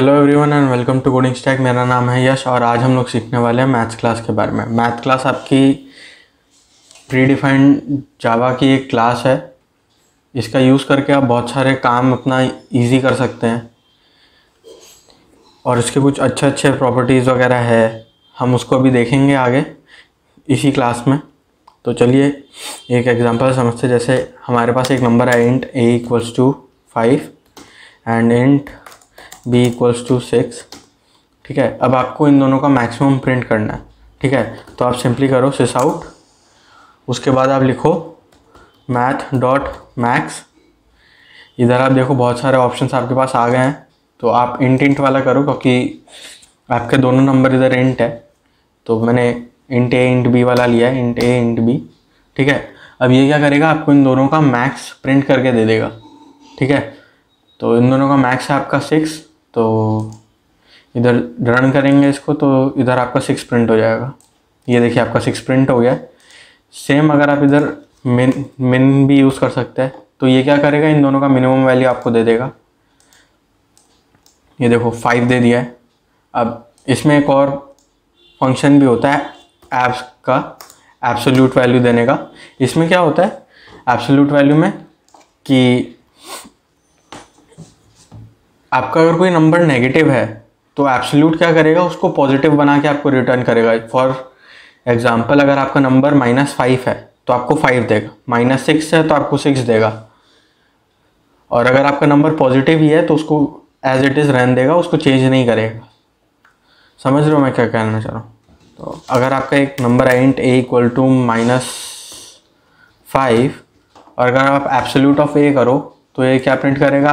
Hello everyone and welcome to coding stack. मेरा नाम है यश और आज हम लोग सीखने वाले हैं मैथ्स क्लास के बारे में। मैथ क्लास आपकी प्री डिफाइंड जावा की एक क्लास है। इसका यूज़ करके आप बहुत सारे काम अपना इजी कर सकते हैं और इसके कुछ अच्छे अच्छे प्रॉपर्टीज़ वगैरह है, हम उसको भी देखेंगे आगे इसी क्लास में। तो चलिए एक एग्जांपल समझते। जैसे हमारे पास एक नंबर है int a equals to 5 and int b equals to 6, ठीक है। अब आपको इन दोनों का मैक्सिमम प्रिंट करना है, ठीक है। तो आप सिंपली करो सिस आउट, उसके बाद आप लिखो मैथ डॉट मैक्स। इधर आप देखो बहुत सारे ऑप्शंस आपके पास आ गए हैं, तो आप इंट वाला करो क्योंकि आपके दोनों नंबर इधर इंट है, तो मैंने इंट ए इंट बी वाला लिया है, इंट ए इंट बी, ठीक है। अब ये क्या करेगा, आपको इन दोनों का मैक्स प्रिंट करके दे देगा, ठीक है। तो इन दोनों का मैक्स है आपका 6, तो इधर रन करेंगे इसको तो इधर आपका 6 प्रिंट हो जाएगा। ये देखिए आपका 6 प्रिंट हो गया। सेम अगर आप इधर मिन भी यूज़ कर सकते हैं, तो ये क्या करेगा, इन दोनों का मिनिमम वैल्यू आपको दे देगा। ये देखो 5 दे दिया है। अब इसमें एक और फंक्शन भी होता है एब्स का, एब्सोल्यूट वैल्यू देने का। इसमें क्या होता है एब्सोल्यूट वैल्यू में कि आपका अगर कोई नंबर नेगेटिव है तो एब्सोल्यूट क्या करेगा, उसको पॉजिटिव बना के आपको रिटर्न करेगा। फॉर एग्जांपल अगर आपका नंबर -5 है तो आपको 5 देगा, -6 है तो आपको 6 देगा, और अगर आपका नंबर पॉजिटिव ही है तो उसको एज इट इज़ रहने देगा, उसको चेंज नहीं करेगा। समझ रहे हो मैं क्या कहना चाह रहा हूँ। तो अगर आपका एक नंबर है इंट a इक्वल टू -5 और अगर आप एब्सोल्यूट ऑफ a करो तो ये क्या प्रिंट करेगा,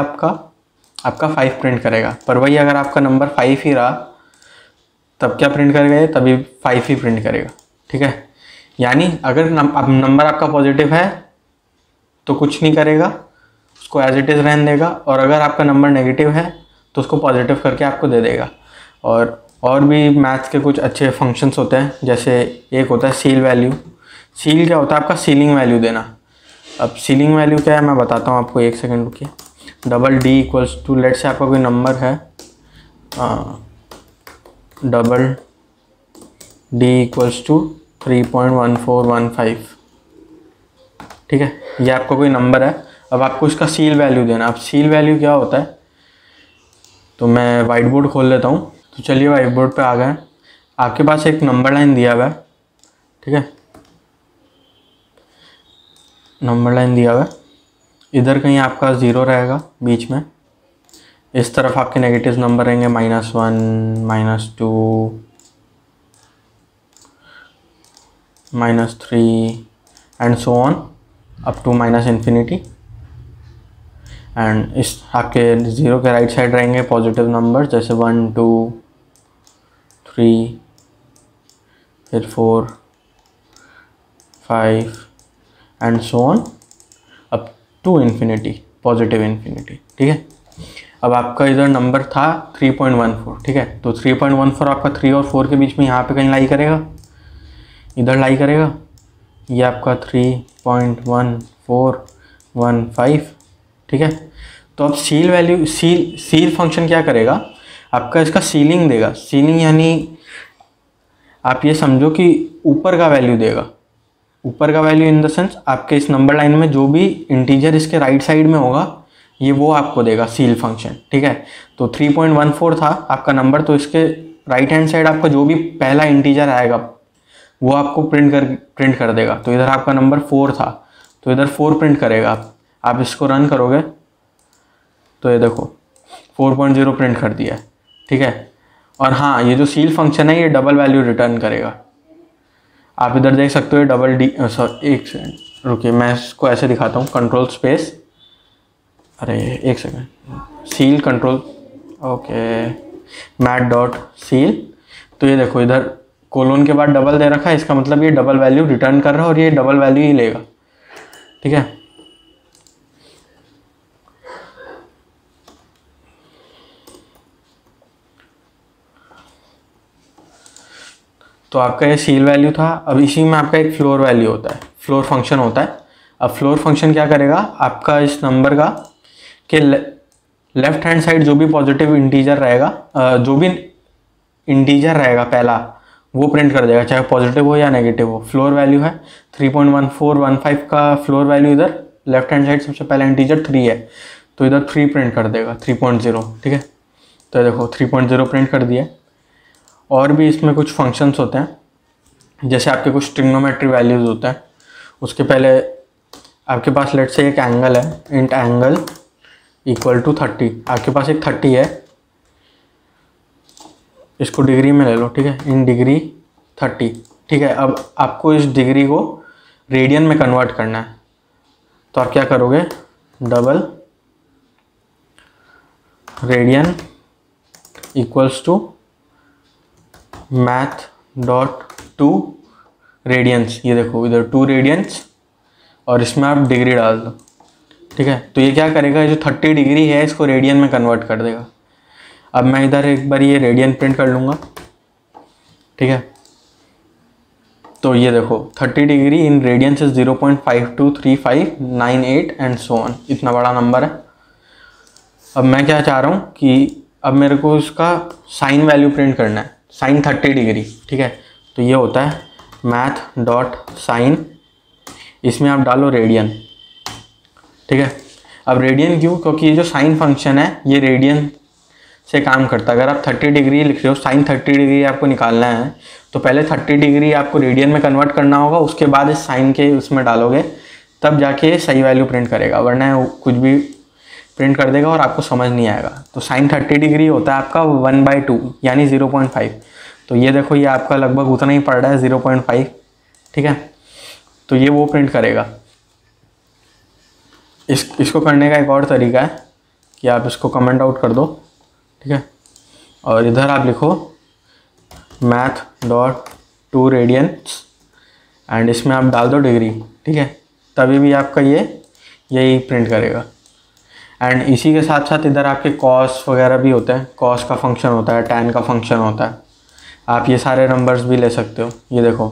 आपका 5 प्रिंट करेगा। पर वही अगर आपका नंबर 5 ही रहा तब क्या प्रिंट करेगा, ये तभी 5 ही प्रिंट करेगा, ठीक है। यानी अगर नंबर आपका पॉजिटिव है तो कुछ नहीं करेगा, उसको एज इट इज़ रहने देगा, और अगर आपका नंबर नेगेटिव है तो उसको पॉजिटिव करके आपको दे देगा। और भी मैथ्स के कुछ अच्छे फंक्शंस होते हैं, जैसे एक होता है सील वैल्यू। सील क्या होता है, आपका सीलिंग वैल्यू देना। अब सीलिंग वैल्यू क्या है मैं बताता हूँ आपको, एक सेकंड रुकिए। Double d equals to, let's say आपका कोई नंबर है डबल d इक्वल्स टू 3.1415, ठीक है। ये आपका कोई नंबर है, अब आपको इसका सील वैल्यू देना। अब सील वैल्यू क्या होता है, तो मैं वाइट बोर्ड खोल लेता हूँ। तो चलिए वाइट बोर्ड पर आ गए। आपके पास एक नंबर लाइन दिया हुआ है, ठीक है, नंबर लाइन दिया हुआ है। इधर कहीं आपका 0 रहेगा बीच में, इस तरफ आपके नेगेटिव नंबर रहेंगे -1, -2, -3 and so on up to -infinity. And इस आपके 0 के राइट साइड रहेंगे पॉजिटिव नंबर, जैसे 1, 2, 3, फिर 4, 5 and so on up to infinity, positive infinity, ठीक है। अब आपका इधर नंबर था 3.14, ठीक है। तो 3.14 आपका 3 और 4 के बीच में यहाँ पे कहीं लाई करेगा, इधर लाई करेगा। ये आपका 3.1415, ठीक है। तो अब सील वैल्यू, सील फंक्शन क्या करेगा, आपका इसका सीलिंग देगा। सीलिंग यानी आप ये समझो कि ऊपर का वैल्यू देगा, ऊपर का वैल्यू इन द सेंस आपके इस नंबर लाइन में जो भी इंटीजर इसके राइट साइड में होगा ये वो आपको देगा सील फंक्शन, ठीक है। तो 3.14 था आपका नंबर, तो इसके राइट हैंड साइड आपका जो भी पहला इंटीजर आएगा वो आपको प्रिंट कर देगा। तो इधर आपका नंबर 4 था तो इधर 4 प्रिंट करेगा। आप इसको रन करोगे तो ये देखो 4.0 प्रिंट कर दिया है, ठीक है। और हाँ, ये जो सील फंक्शन है ये डबल वैल्यू रिटर्न करेगा। आप इधर देख सकते हो डबल डी, सॉरी एक सेकंड रुकिए, मैं इसको ऐसे दिखाता हूँ, कंट्रोल स्पेस, अरे एक second, ceil control, okay, math dot ceil. तो ये देखो इधर कोलोन के बाद डबल दे रखा है, इसका मतलब ये डबल वैल्यू रिटर्न कर रहा है और ये डबल वैल्यू ही लेगा, ठीक है। तो आपका ये सील वैल्यू था। अब इसी में आपका एक फ्लोर वैल्यू होता है, फ्लोर फंक्शन होता है। अब फ्लोर फंक्शन क्या करेगा, आपका इस नंबर का के लेफ्ट हैंड साइड जो भी पॉजिटिव इंटीजर रहेगा, जो भी इंटीजर रहेगा पहला, वो प्रिंट कर देगा, चाहे पॉजिटिव हो या नेगेटिव हो। फ्लोर वैल्यू है 3.1415 का फ्लोर वैल्यू, इधर लेफ्ट हैंड साइड सबसे पहला इंटीजर 3 है, तो इधर 3 प्रिंट कर देगा, 3.0। ठीक है, तो देखो 3.0 प्रिंट कर दिया। और भी इसमें कुछ फंक्शंस होते हैं, जैसे आपके कुछ ट्रिग्नोमेट्री वैल्यूज़ होते हैं। उसके पहले आपके पास लेट से एक एंगल है, इंट एंगल इक्वल टू 30, आपके पास एक 30 है, इसको डिग्री में ले लो। ठीक है, इन डिग्री 30। ठीक है, अब आपको इस डिग्री को रेडियन में कन्वर्ट करना है, तो आप क्या करोगे, double radian equals to math dot to radians. ये देखो इधर 2 रेडियंस और इसमें आप डिग्री डाल दो। ठीक है, तो ये क्या करेगा, जो 30 डिग्री है इसको रेडियन में कन्वर्ट कर देगा। अब मैं इधर एक बार ये रेडियन प्रिंट कर लूँगा। ठीक है, तो ये देखो 30 degree in radians is 0.523598 and so on, इतना बड़ा नंबर है। अब मैं क्या चाह रहा हूँ कि अब मेरे को उसका साइन वैल्यू प्रिंट करना है, साइन 30 डिग्री। ठीक है, तो ये होता है मैथ डॉट साइन, इसमें आप डालो रेडियन। ठीक है, अब रेडियन क्यों, क्योंकि ये जो साइन फंक्शन है ये रेडियन से काम करता है। अगर आप 30 डिग्री लिख रहे हो, साइन 30 डिग्री आपको निकालना है, तो पहले 30 डिग्री आपको रेडियन में कन्वर्ट करना होगा, उसके बाद इस साइन के उसमें डालोगे, तब जाके सही वैल्यू प्रिंट करेगा, वरना कुछ भी प्रिंट कर देगा और आपको समझ नहीं आएगा। तो साइन 30 डिग्री होता है आपका 1/2 यानी 0.5। तो ये देखो ये आपका लगभग उतना ही पड़ रहा है, 0.5। ठीक है, तो ये वो प्रिंट करेगा। इसको करने का एक और तरीका है कि आप इसको कमेंट आउट कर दो। ठीक है, और इधर आप लिखो math dot to radians and इसमें आप डाल दो डिग्री। ठीक है, तभी भी आपका ये यही प्रिंट करेगा। एंड इसी के साथ साथ इधर आपके कॉस वगैरह भी होते हैं, कॉस का फंक्शन होता है, टैन का फंक्शन होता है, आप ये सारे नंबर्स भी ले सकते हो। ये देखो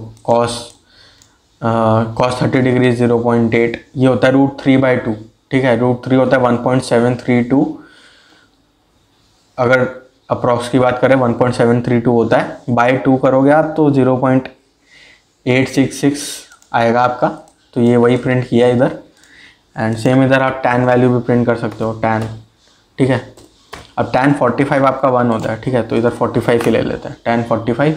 कॉस 30 डिग्री 0.8, ये होता है √3/2। ठीक है, √3 होता है 1.732, अगर अप्रॉक्स की बात करें 1.732 होता है, बाय 2 करोगे आप तो 0.866 आएगा आपका। तो ये वही प्रिंट किया इधर। एंड सेम इधर आप tan वैल्यू भी प्रिंट कर सकते हो, tan। ठीक है, अब tan 45 आपका 1 होता है। ठीक है, तो इधर 45 ही ले लेते हैं, tan 45।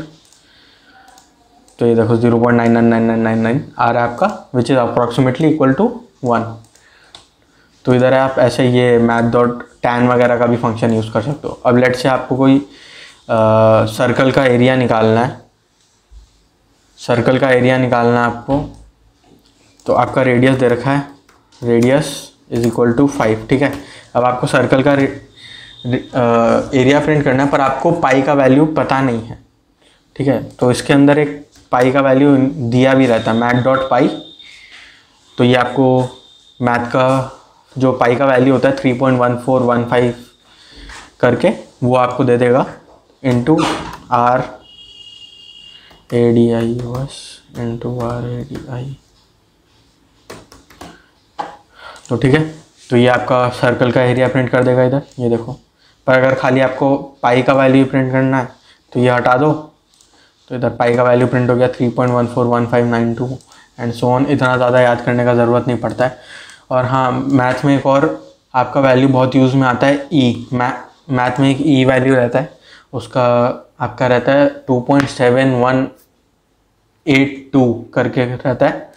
तो ये देखो 0.99999 आ रहा है आपका, which is approximately equal to 1। तो इधर आप ऐसे ये मैथ डॉट tan वगैरह का भी फंक्शन यूज़ कर सकते हो। अब लेट से आपको कोई सर्कल का एरिया निकालना है, सर्कल का एरिया निकालना है आपको, तो आपका रेडियस दे रखा है, रेडियस इज इक्वल टू 5। ठीक है, अब आपको सर्कल का एरिया प्रिंट करना है, पर आपको पाई का वैल्यू पता नहीं है। ठीक है, तो इसके अंदर एक पाई का वैल्यू दिया भी रहता है, मैथ डॉट पाई। तो ये आपको मैथ का जो पाई का वैल्यू होता है 3.1415 करके वो आपको दे देगा, इंटू RADIUS इंटू RADI। तो ठीक है, तो ये आपका सर्कल का एरिया प्रिंट कर देगा इधर, ये देखो। पर अगर खाली आपको पाई का वैल्यू प्रिंट करना है तो ये हटा दो, तो इधर पाई का वैल्यू प्रिंट हो गया 3.141592 एंड सो ऑन। इतना ज़्यादा याद करने का ज़रूरत नहीं पड़ता है। और हाँ, मैथ में एक और आपका वैल्यू बहुत यूज़ में आता है ई। मैथ में एक ई वैल्यू रहता है, उसका आपका रहता है 2.7182 करके रहता है।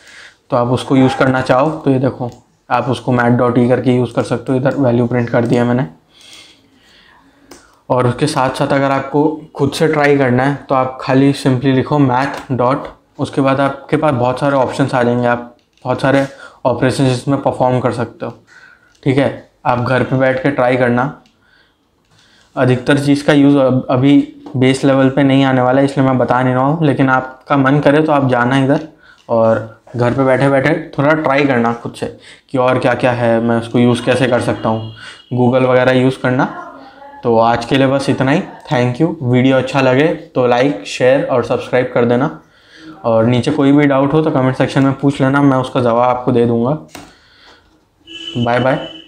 तो आप उसको यूज़ करना चाहो तो ये देखो आप उसको मैथ डॉट ई करके यूज़ कर सकते हो, इधर वैल्यू प्रिंट कर दिया मैंने। और उसके साथ साथ अगर आपको खुद से ट्राई करना है तो आप खाली सिंपली लिखो मैथ डॉट, उसके बाद आपके पास बहुत सारे ऑप्शंस आ जाएंगे, आप बहुत सारे ऑपरेशन इसमें परफॉर्म कर सकते हो। ठीक है, आप घर पे बैठ के ट्राई करना। अधिकतर चीज़ का यूज़ अभी बेस लेवल पे नहीं आने वाला है, इसलिए मैं बता नहीं रहा हूँ, लेकिन आपका मन करे तो आप जाना इधर और घर पे बैठे बैठे थोड़ा ट्राई करना खुद से कि और क्या क्या है, मैं उसको यूज़ कैसे कर सकता हूँ, गूगल वगैरह यूज़ करना। तो आज के लिए बस इतना ही, थैंक यू। वीडियो अच्छा लगे तो लाइक, शेयर और सब्सक्राइब कर देना, और नीचे कोई भी डाउट हो तो कमेंट सेक्शन में पूछ लेना, मैं उसका जवाब आपको दे दूँगा। Bye bye.